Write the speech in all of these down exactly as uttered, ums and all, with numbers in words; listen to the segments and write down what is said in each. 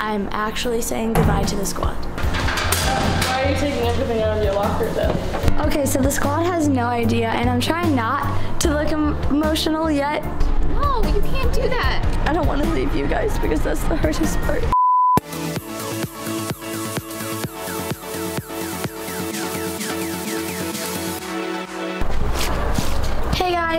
I'm actually saying goodbye to the squad. Why are you taking everything out of your locker, though? Okay, so the squad has no idea, and I'm trying not to look em emotional yet. No, you can't do that. I don't want to leave you guys because that's the hardest part.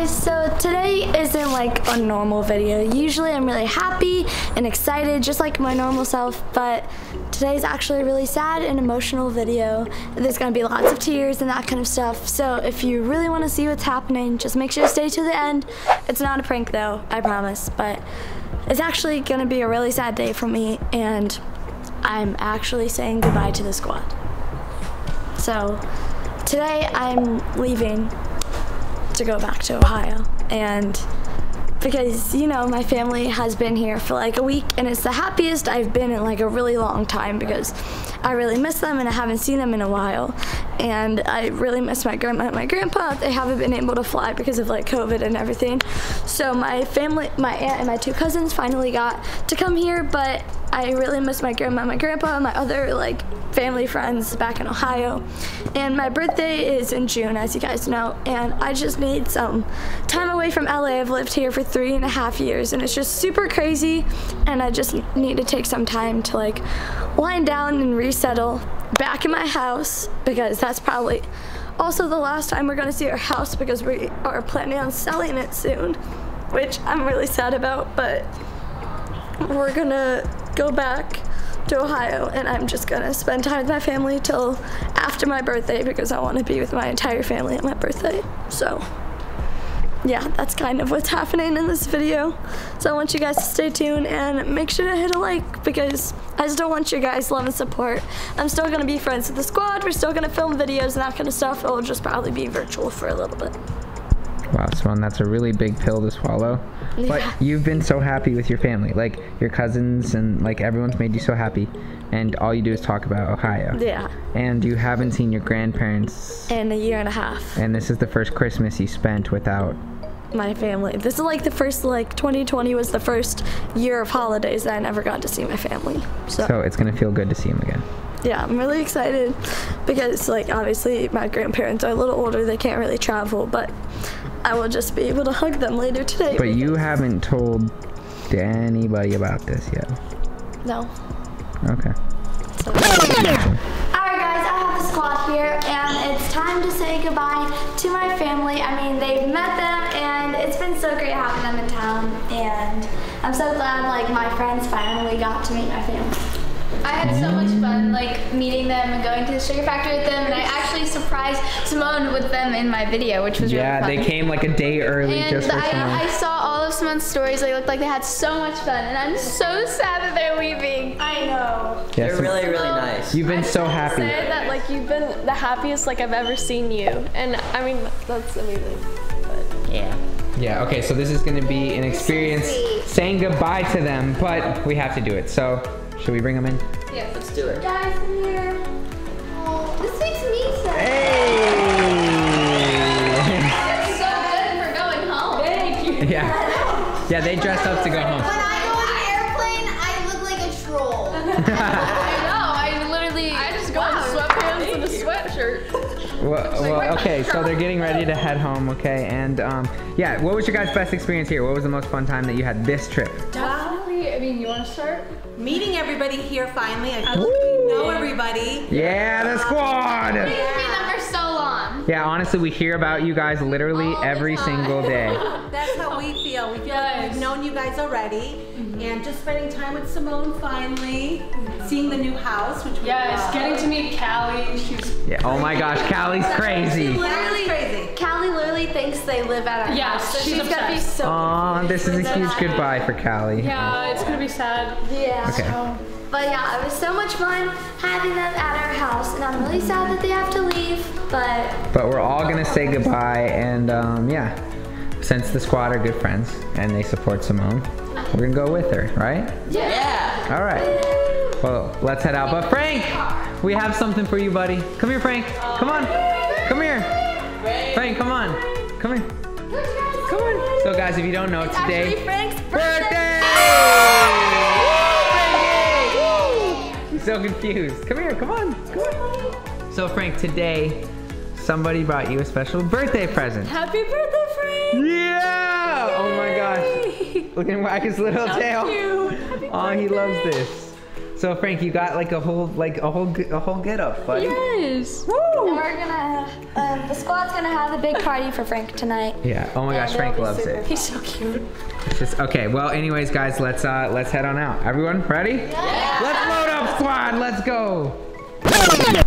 So today isn't like a normal video. Usually I'm really happy and excited, just like my normal self, but today's actually a really sad and emotional video. There's gonna be lots of tears and that kind of stuff, so if you really wanna see what's happening, just make sure to stay to the end. It's not a prank though, I promise, but it's actually gonna be a really sad day for me, and I'm actually saying goodbye to the squad. So today I'm leaving to go back to Ohio, and because, you know, my family has been here for like a week, and it's the happiest I've been in like a really long time because I really miss them and I haven't seen them in a while, and I really miss my grandma and my grandpa. They haven't been able to fly because of like COVID and everything, so my family, my aunt and my two cousins finally got to come here, but I really miss my grandma and my grandpa and my other like family friends back in Ohio. And my birthday is in June, as you guys know, and I just need some time away from L A. I've lived here for three and a half years and it's just super crazy, and I just need to take some time to like wind down and resettle back in my house, because that's probably also the last time we're gonna see our house because we are planning on selling it soon, which I'm really sad about, but we're gonna go back to Ohio and I'm just gonna spend time with my family till after my birthday because I want to be with my entire family at my birthday. So yeah, that's kind of what's happening in this video. So I want you guys to stay tuned and make sure to hit a like because I still want you guys' love and support. I'm still gonna be friends with the squad, we're still gonna film videos and that kind of stuff. It'll just probably be virtual for a little bit. Wow, Symonne, that's a really big pill to swallow. Yeah. But you've been so happy with your family, like your cousins and like everyone's made you so happy, and all you do is talk about Ohio. Yeah. And you haven't seen your grandparents in a year and a half. And this is the first Christmas you spent without my family. This is like the first, like twenty twenty was the first year of holidays that I never got to see my family. So, so it's gonna feel good to see them again. Yeah, I'm really excited because like obviously my grandparents are a little older, they can't really travel, but I will just be able to hug them later today. But you haven't told anybody about this yet. No. Okay. So. Alright guys, I have the squad here and it's time to say goodbye to my family. I mean, they've met them and it's been so great having them in town, and I'm so glad like my friends finally got to meet my family. I had so much fun like meeting them and going to the Sugar Factory with them, and I actually surprised Symonne with them in my video, which was yeah, really fun. Yeah, they came like a day early and just for Symonne. I, I saw all of Symonne's stories. They looked like they had so much fun, and I'm so sad that they're leaving. I know. Yes, they're really, really um, nice. You've been I'm so happy. Said that like you've been the happiest like I've ever seen you, and I mean that's amazing. But yeah. Yeah. Okay. So this is going to be an experience so saying goodbye to them, but we have to do it. So. Should we bring them in? Yeah, let's do it. Guys, in here. Oh, this makes me sad. Hey! That's so good for going home. Thank you. Yeah. Yeah, they dressed up to go home. When I go on an airplane, I look like a troll. I know. I literally. I just go wow. in sweatpants and a sweatshirt. Well, well, okay. So they're getting ready to head home. Okay, and um, yeah. What was your guys' best experience here? What was the most fun time that you had this trip? Definitely. I mean, you want to start? Meeting everybody here finally. I finally know everybody. Yeah, the squad. We've been them for so long. Yeah, honestly, we hear about you guys literally all every single day. That's how we feel. We feel yes. like we've known you guys already, mm-hmm. and just spending time with Symonne finally, mm-hmm. seeing the new house, which we yes, love. Getting to meet Callie. She's yeah. Oh my gosh, Callie's crazy. She literally crazy. Callie literally thinks they live at our yeah, house. So she's, she's gonna be so. Aw, this is a huge happy. Goodbye for Callie. Yeah, oh. It's gonna be sad. Yeah. Okay. So, but yeah, it was so much fun having them at our house, and I'm really sad that they have to leave, but... But we're all gonna say goodbye, and um, yeah, since the squad are good friends, and they support Symonne, we're gonna go with her, right? Yeah! yeah. Alright, well, let's head out, but Frank, we have something for you, buddy. Come here, Frank, come on, come here. Frank, come on, come here. Come on. So guys, if you don't know, it's today, Frank's birthday! birthday. so confused. Come here, come on, come on. So Frank, today, somebody brought you a special birthday present. Happy birthday, Frank! Yeah! Yay! Oh my gosh. Look at Wacka's little That's tail. Cute. Oh, he loves this. So Frank, you got like a whole, like a whole, a whole get up, buddy. Yes. Woo! And we're gonna, um, the squad's gonna have a big party for Frank tonight. Yeah. Oh my gosh, Frank loves it. He's so cute. It's just, okay. Well, anyways, guys, let's uh, let's head on out. Everyone, ready? Yeah. Let's load up, squad. Let's go.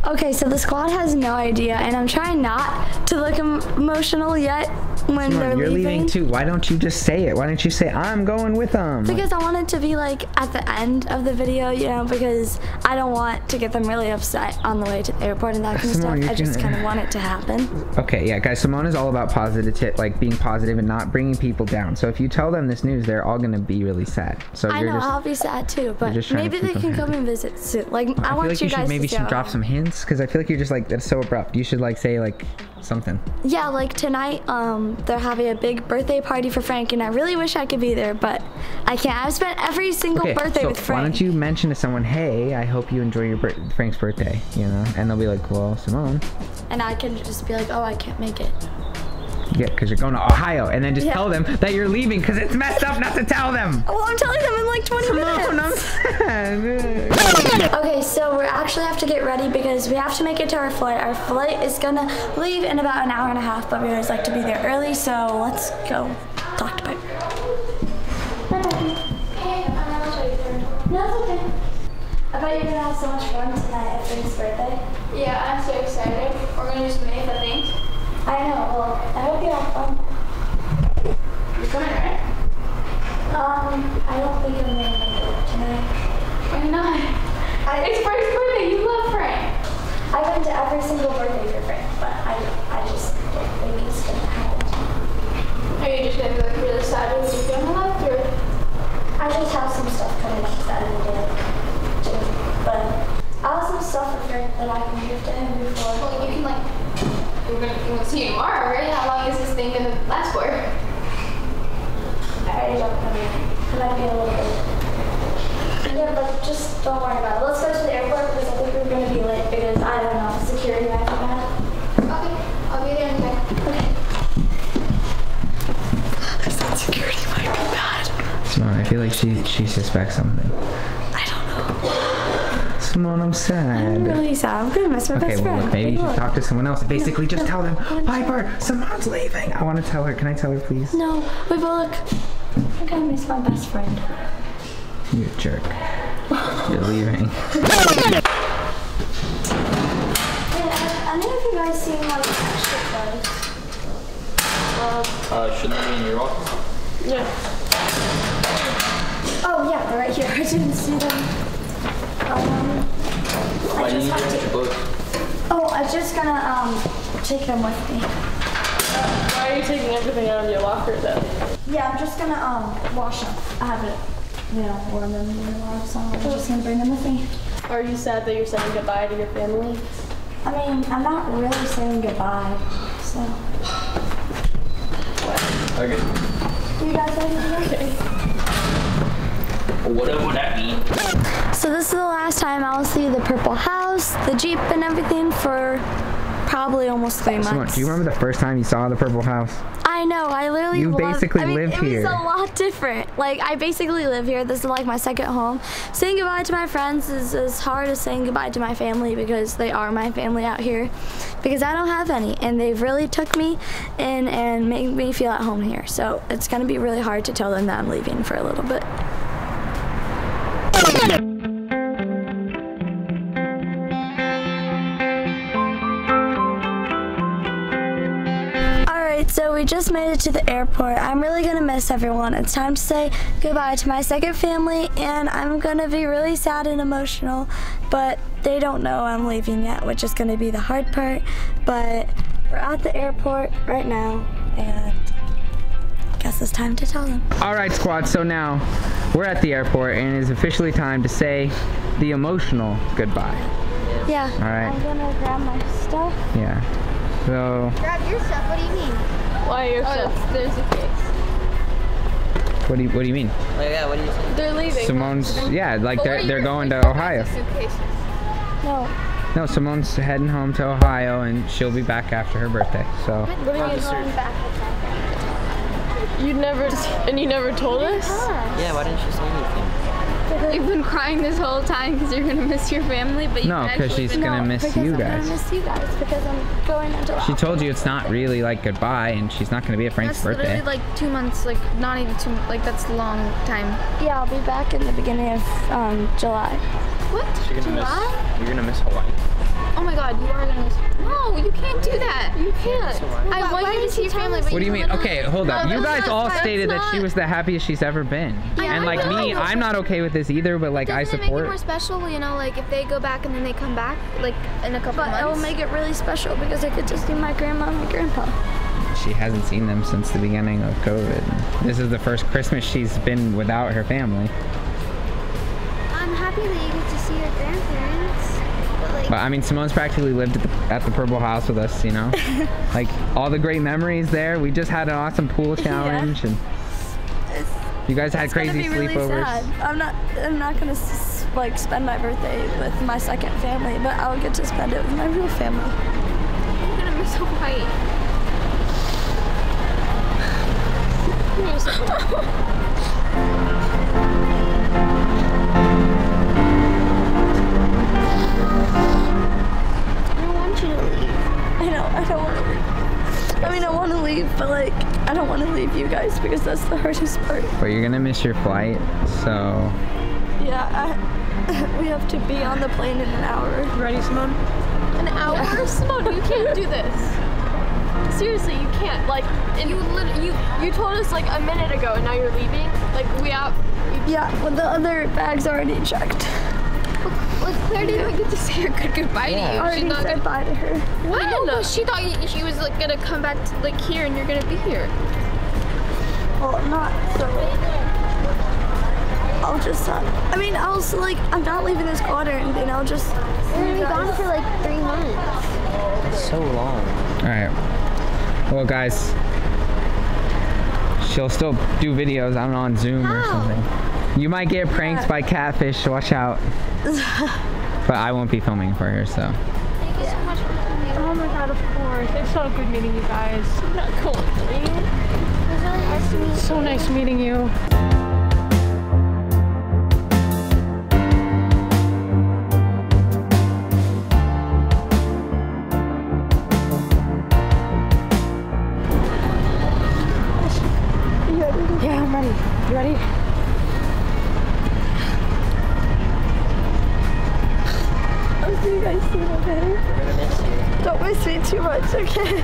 Okay, so the squad has no idea, and I'm trying not to look emotional yet when Symonne, they're you're leaving. You're leaving too. Why don't you just say it? Why don't you say, I'm going with them? Because I want it to be like at the end of the video, you know, because I don't want to get them really upset on the way to the airport and that kind Symonne, of stuff. I just kind of want it to happen. Okay, yeah, guys, Symonne is all about positive, like being positive and not bringing people down. So if you tell them this news, they're all going to be really sad. So I you're know, just, I'll be sad too, but maybe they can come and visit soon. Like, I, I want like you, you guys maybe to go. Drop some hints, because I feel like you're just like, that's so abrupt. You should like say like something. Yeah, like tonight um they're having a big birthday party for Frank, and I really wish I could be there, but I can't. I've spent every single okay, birthday so with Frank. Why don't you mention to someone, hey, I hope you enjoy your bir Frank's birthday, you know? And they'll be like, well, Symonne. And I can just be like, oh, I can't make it. Yeah, because you're going to Ohio, and then just yeah. tell them that you're leaving, because it's messed up not to tell them. Well, I'm telling them in like twenty Symonne, minutes. I'm okay, so we actually have to get ready because we have to make it to our flight. Our flight is going to leave in about an hour and a half, but we always like to be there early, so let's go talk to Piper. Hey, I'm not sure either. No, it's okay. I bet you're going to have so much fun tonight at Frank's birthday. Yeah, I'm so excited. We're going to do some math, I think. I know, well, I hope you have fun. You're going, right? Um, I don't think you're going to do it tonight. Why not? I, it's Frank's birthday, you love Frank. I've been to every single birthday for Frank, but I, I just don't think it's going to happen. Are you just going to be like really sad when you're going to love through? I just have some stuff coming up that I'm going to do, but I have some stuff for Frank that I can give to him before. Well, you can like... We're going to see you tomorrow, right? How long is this thing going to last for? I already don't know. It might be a little bit. Yeah, but just don't worry about it. Let's go to the airport because I think we're going to be late because, I don't know, security might come out. Okay, I'll be there in a minute. Okay. I said security might be bad. Symonne, I feel like she, she suspects something. I don't know. Symonne, I'm sad. I'm really sad. I'm going to miss my okay, best well, friend. Maybe you should talk to someone else. Basically, no, just no, tell them, Piper, Symonne's leaving. I want to tell her. Can I tell her, please? No, we will look. I'm going to miss my best friend. You jerk. You're leaving. Yeah, I don't know if you guys seen my extra clothes. Uh, shouldn't that be in your office? Yeah. Oh, yeah, they're right here. I didn't see them. Um, I just have to, oh, I'm just gonna um take them with me. Uh, why are you taking everything out of your locker though? Yeah, I'm just gonna um wash them. I have it, you know, warm them in the water, so I'm just gonna bring them with me. Are you sad that you're saying goodbye to your family? I mean, I'm not really saying goodbye, so. Okay. Do you guys have anything? Okay. Whatever that means. So this is the last time I'll see the Purple House, the Jeep, and everything for probably almost three months. Symonne, do you remember the first time you saw the Purple House? I know. I literally you loved, basically I mean, live it here. It was a lot different. Like I basically live here. This is like my second home. Saying goodbye to my friends is as hard as saying goodbye to my family because they are my family out here. Because I don't have any, and they've really took me in and made me feel at home here. So it's gonna be really hard to tell them that I'm leaving for a little bit. So we just made it to the airport. I'm really gonna miss everyone. It's time to say goodbye to my second family, and I'm gonna be really sad and emotional, but they don't know I'm leaving yet, which is gonna be the hard part. But we're at the airport right now, and I guess it's time to tell them. All right, squad, so now we're at the airport, and it's officially time to say the emotional goodbye. Yeah. All right. I'm gonna grab my stuff. Yeah. So. Grab your stuff, what do you mean? Why your oh, stuff? There's a case. What do you What do you mean? Oh, yeah, what do you say? They're leaving. Symonne's yeah, like but they're they're going to Ohio. No. No, Symonne's heading home to Ohio, and she'll be back after her birthday. So. What do you mean home back? You never and you never told us. Yeah, why didn't she say anything? You've been crying this whole time because you're gonna miss your family, but you no, because she's gonna no, miss you guys. I'm gonna miss you guys because I'm going until. She told you it's not really like goodbye, and she's not gonna be at Frank's that's birthday. That's like two months, like not even two, like that's a long time. Yeah, I'll be back in the beginning of um, July. What? You're gonna July? Miss, you're gonna miss Hawaii. Oh my God, you are gonna miss. No, you can't do that. You can't. I why, want why you to see your family. What do you mean? Okay, hold up. You guys all stated that she was the happiest she's ever been. Yeah, and like me, I'm not okay with this either, but like I support. Doesn't it make it more special, you know, like if they go back and then they come back, like in a couple months? But it'll make it really special because I could just see my grandma and my grandpa. She hasn't seen them since the beginning of COVID. This is the first Christmas she's been without her family. I'm happy that you get to see your grandparents. Like, but I mean, Symonne's practically lived at the, at the Purple House with us, you know? Like, all the great memories there. We just had an awesome pool challenge, yeah. and it's, you guys had crazy really sleepovers. Sad. I'm not, I'm not gonna s like spend my birthday with my second family, but I'll get to spend it with my real family. I'm gonna miss Hawaii. I know, I don't want to leave. I mean, I want to leave, but like, I don't want to leave you guys because that's the hardest part. But you're gonna miss your flight, so. Yeah, I, we have to be on the plane in an hour. Ready, Symonne? An hour? Yeah. Symonne, you can't do this. Seriously, you can't. Like, and you literally, you, you told us like a minute ago, and now you're leaving. Like, we out. Yeah, well, the other bag's already checked. Well, Claire didn't even get to say a good goodbye yeah. to you. I already she thought said bye to her. What? I know, but she thought you, she was like gonna come back to, like here, and you're gonna be here. Well, I'm not. So I'll just. Uh, I mean, I'll like I'm not leaving this quarter, and then I'll just. We're gone for like three months. So long. All right. Well, guys, she'll still do videos. I don't know, on Zoom How? or something. You might get pranked yeah. by catfish. Watch out. But I won't be filming for her, so. Thank you so much for coming. Oh my God, of course. It's so good meeting you guys. I'm not cool. It's really nice to meet you. So nice meeting you. Are you ready? Yeah, I'm ready. You ready? You guys seem okay? We're gonna miss you. Don't miss me too much, okay?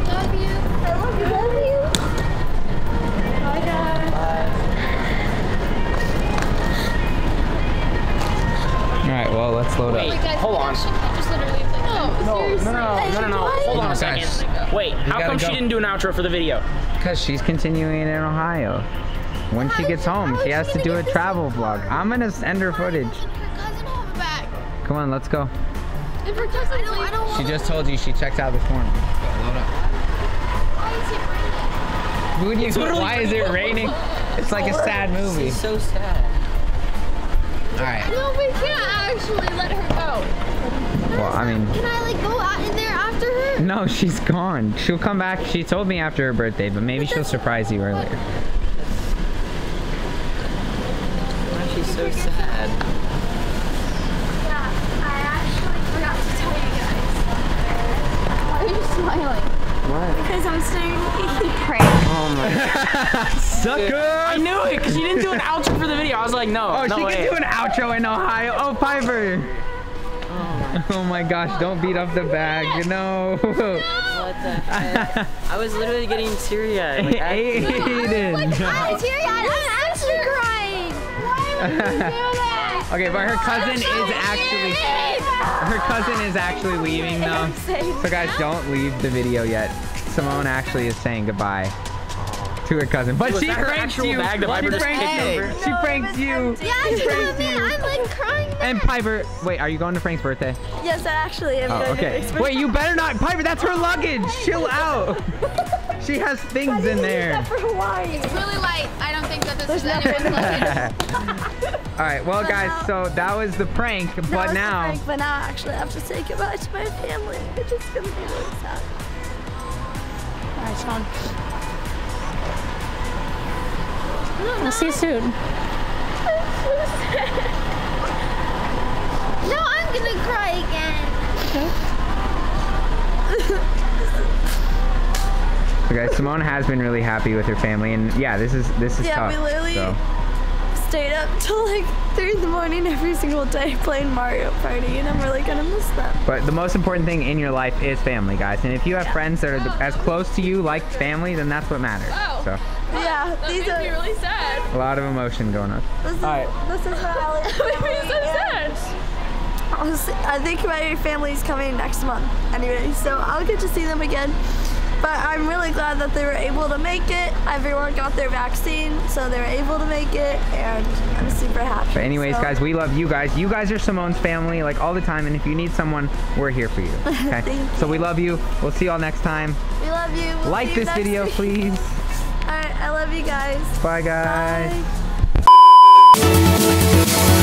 Love you. I love you. I love you. Bye, guys. Bye. All right, well, let's load Wait, up. Guys, Hold on. She just literally like, no, no, seriously. No, no, no, no, no. Hold on a second. Guys, Wait, how come go. she didn't do an outro for the video? Because she's continuing in Ohio. When how she gets home, she, she has to do a travel vlog. I'm gonna send her footage. Come on, let's go. If her cousin, I don't, I don't she just told you she checked out the form. Load up. Why is it raining? It's really Why is it raining? It's like a sad movie. It's so sad. All right. No, we can't actually let her go. Well, I mean. Can I like go out in there after her? No, she's gone. She'll come back. She told me after her birthday, but maybe but she'll surprise you earlier. Why she's so sad? Smiling. What? Because I'm staring at the prank. Oh my God. Sucker! I knew it because you didn't do an outro for the video. I was like, no. Oh, no she way. can do an outro in Ohio. Oh, Piper. Oh, oh my gosh, don't beat up the bag. No. no. What the heck? I was literally getting teary eyed. Like, Aiden. No, I was like, I'm teary eyed. I'm actually crying. Why would you do that? Okay, but her cousin is actually. Her cousin is actually leaving though. So guys, don't leave the video yet. Symonne actually is saying goodbye to her cousin. But she pranked you. Bag that she pranked you. She pranked you. Yeah, she pranked you. I'm like crying. And Piper, wait, are you going to Frank's birthday? Yes, I actually am. Oh, okay. Wait, you better not, Piper. That's her luggage. Chill out. She has things in there. That for Hawaii. It's really light. I don't think that this There's is anyone's All right, well, but guys, now, so that was the prank, but was now. The prank, but now I actually have to say goodbye to my family, which is gonna be really sad. All right, Sean. We'll see you soon. I'm so sad. No, I'm gonna cry again. Okay. Okay, Symonne has been really happy with her family, and yeah, this is this is yeah, tough. Yeah, we literally so. stayed up till like three in the morning every single day playing Mario Party, and I'm really gonna miss them. But the most important thing in your life is family, guys. And if you have yeah. friends that are oh. as close to you like family, then that's what matters. Oh. So. Yeah, that these makes are me really sad. A lot of emotion going on. This is, All right. This is how I like so sad. I think my family's coming next month anyway, so I'll get to see them again. But I'm really glad that they were able to make it. Everyone got their vaccine, so they were able to make it, and I'm super happy. But anyways, so. guys, we love you guys. You guys are Symonne's family, like, all the time, and if you need someone, we're here for you. Okay? Thank so you. We love you. We'll see y'all next time. We love you. We'll like this you video, week. please. All right, I love you guys. Bye, guys. Bye.